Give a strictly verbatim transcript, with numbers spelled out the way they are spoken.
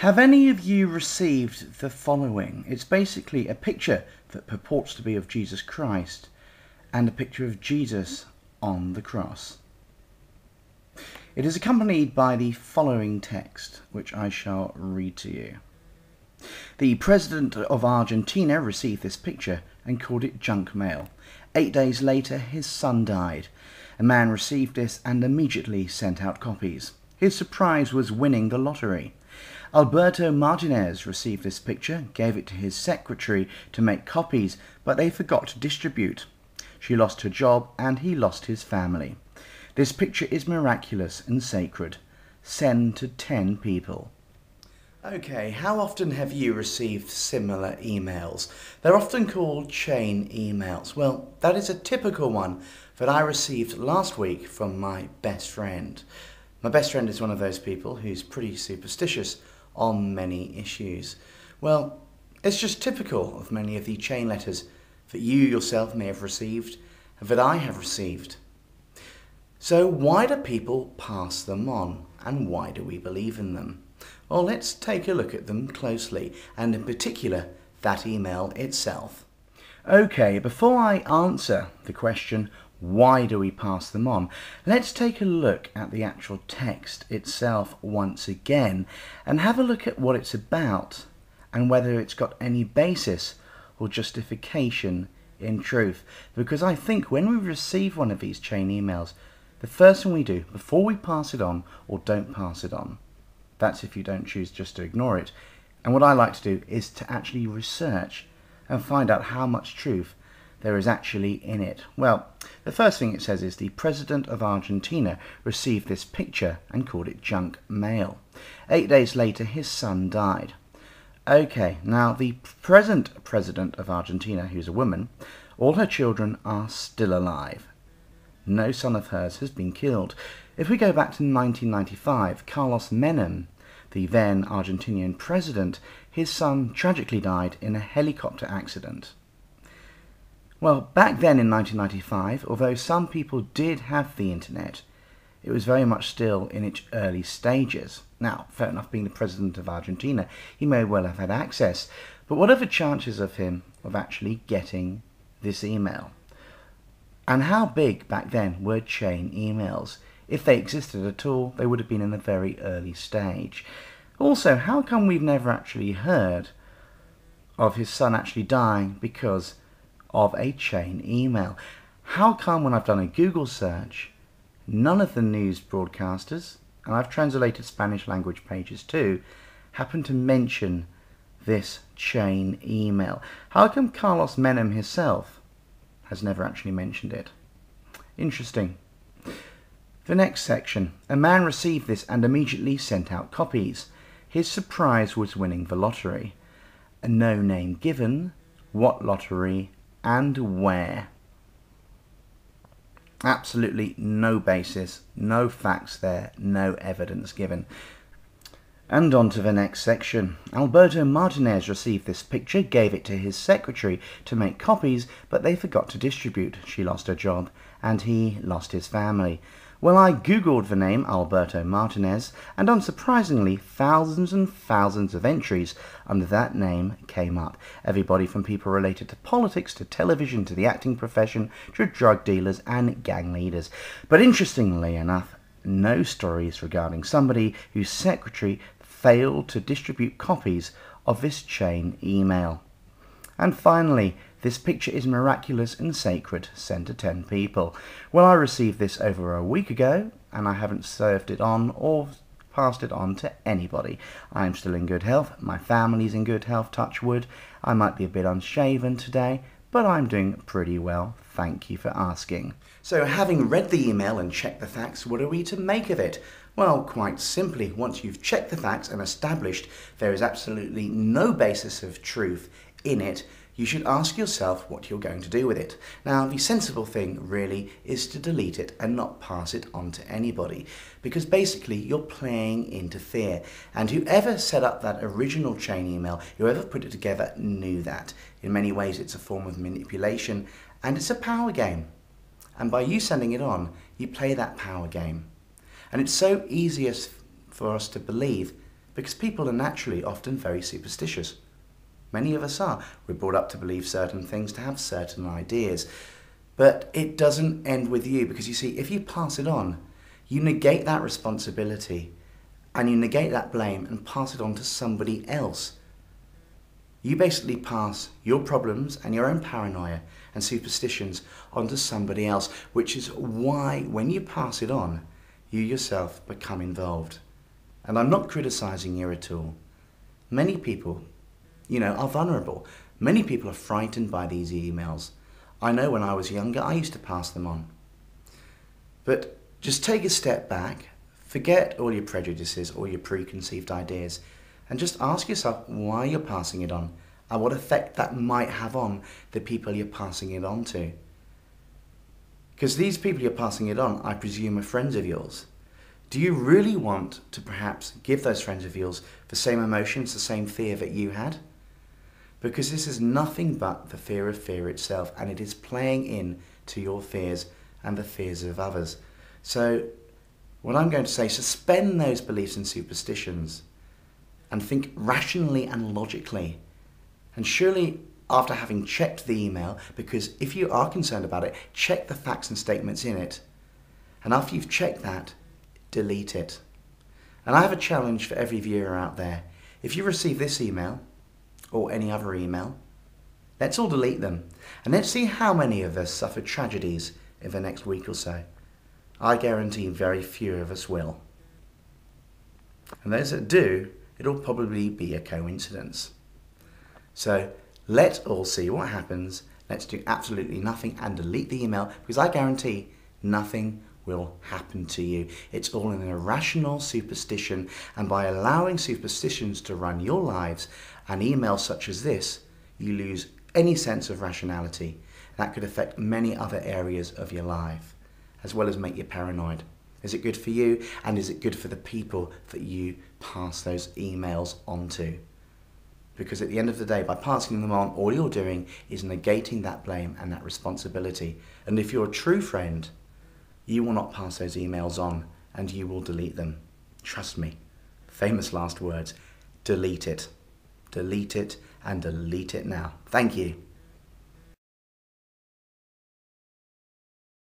Have any of you received the following? It's basically a picture that purports to be of Jesus Christ and a picture of Jesus on the cross. It is accompanied by the following text, which I shall read to you. The president of Argentina received this picture and called it junk mail. Eight days later, his son died. A man received this and immediately sent out copies. His surprise was winning the lottery. Alberto Martinez received this picture, gave it to his secretary to make copies, but they forgot to distribute. She lost her job and he lost his family. This picture is miraculous and sacred. Send to ten people. Okay, how often have you received similar emails? They're often called chain emails. Well, that is a typical one that I received last week from my best friend. My best friend is one of those people who's pretty superstitious on many issues. Well, it's just typical of many of the chain letters that you yourself may have received and that I have received. So why do people pass them on, and why do we believe in them? Well, let's take a look at them closely, and in particular that email itself. Okay, before I answer the question, why do we pass them on? Let's take a look at the actual text itself once again and have a look at what it's about and whether it's got any basis or justification in truth. Because I think when we receive one of these chain emails, the first thing we do before we pass it on or don't pass it on, that's if you don't choose just to ignore it, and what I like to do is to actually research and find out how much truth there is actually in it. Well, the first thing it says is the president of Argentina received this picture and called it junk mail. Eight days later, his son died. Okay, now the present president of Argentina, who's a woman, all her children are still alive. No son of hers has been killed. If we go back to nineteen ninety-five, Carlos Menem, the then Argentinian president, his son tragically died in a helicopter accident. Well, back then in nineteen ninety-five, although some people did have the internet, it was very much still in its early stages. Now, fair enough, being the president of Argentina, he may well have had access, but what are the chances of him of actually getting this email? And how big back then were chain emails? If they existed at all, they would have been in a very early stage. Also, how come we've never actually heard of his son actually dying because of a chain email? How come when I've done a Google search, none of the news broadcasters, and I've translated Spanish language pages too, happen to mention this chain email? How come Carlos Menem himself has never actually mentioned it? Interesting. The next section, a man received this and immediately sent out copies. His surprise was winning the lottery. A no name given, what lottery and where. Absolutely no basis, no facts there, no evidence given. And on to the next section. Alberto Martinez received this picture, gave it to his secretary to make copies, but they forgot to distribute. She lost her job and he lost his family. Well, I googled the name Alberto Martinez, and unsurprisingly, thousands and thousands of entries under that name came up. Everybody from people related to politics, to television, to the acting profession, to drug dealers and gang leaders. But interestingly enough, no stories regarding somebody whose secretary failed to distribute copies of this chain email. And finally, this picture is miraculous and sacred. Send to ten people. Well, I received this over a week ago, and I haven't served it on or passed it on to anybody. I'm still in good health. My family's in good health, touch wood. I might be a bit unshaven today, but I'm doing pretty well. Thank you for asking. So, having read the email and checked the facts, what are we to make of it? Well, quite simply, once you've checked the facts and established there is absolutely no basis of truth in it, you should ask yourself what you're going to do with it. Now, the sensible thing really is to delete it and not pass it on to anybody, because basically you're playing into fear, and whoever set up that original chain email, whoever put it together, knew that. In many ways it's a form of manipulation and it's a power game, and by you sending it on, you play that power game. And it's so easiest for us to believe because people are naturally often very superstitious. Many of us are. We're brought up to believe certain things, to have certain ideas. But it doesn't end with you, because you see, if you pass it on, you negate that responsibility and you negate that blame and pass it on to somebody else. You basically pass your problems and your own paranoia and superstitions onto somebody else, which is why when you pass it on, you yourself become involved. And I'm not criticizing you at all. Many people, you know, are vulnerable. Many people are frightened by these emails. I know when I was younger, I used to pass them on. But just take a step back, forget all your prejudices, all your preconceived ideas, and just ask yourself why you're passing it on and what effect that might have on the people you're passing it on to. Because these people you're passing it on, I presume, are friends of yours. Do you really want to perhaps give those friends of yours the same emotions, the same fear that you had? Because this is nothing but the fear of fear itself, and it is playing in to your fears and the fears of others. So what I'm going to say, suspend those beliefs and superstitions and think rationally and logically. And surely, after having checked the email, because if you are concerned about it, check the facts and statements in it. And after you've checked that, delete it. And I have a challenge for every viewer out there. If you receive this email, or any other email, let's all delete them. And let's see how many of us suffer tragedies in the next week or so. I guarantee very few of us will. And those that do, it'll probably be a coincidence. So let's all see what happens. Let's do absolutely nothing and delete the email, because I guarantee nothing will happen to you. It's all an irrational superstition, and by allowing superstitions to run your lives and emails such as this, you lose any sense of rationality. That could affect many other areas of your life, as well as make you paranoid. Is it good for you, and is it good for the people that you pass those emails onto? Because at the end of the day, by passing them on, all you're doing is negating that blame and that responsibility. And if you're a true friend, you will not pass those emails on, and you will delete them. Trust me. Famous last words. Delete it. Delete it, and delete it now. Thank you.